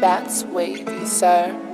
That's wavy, sir.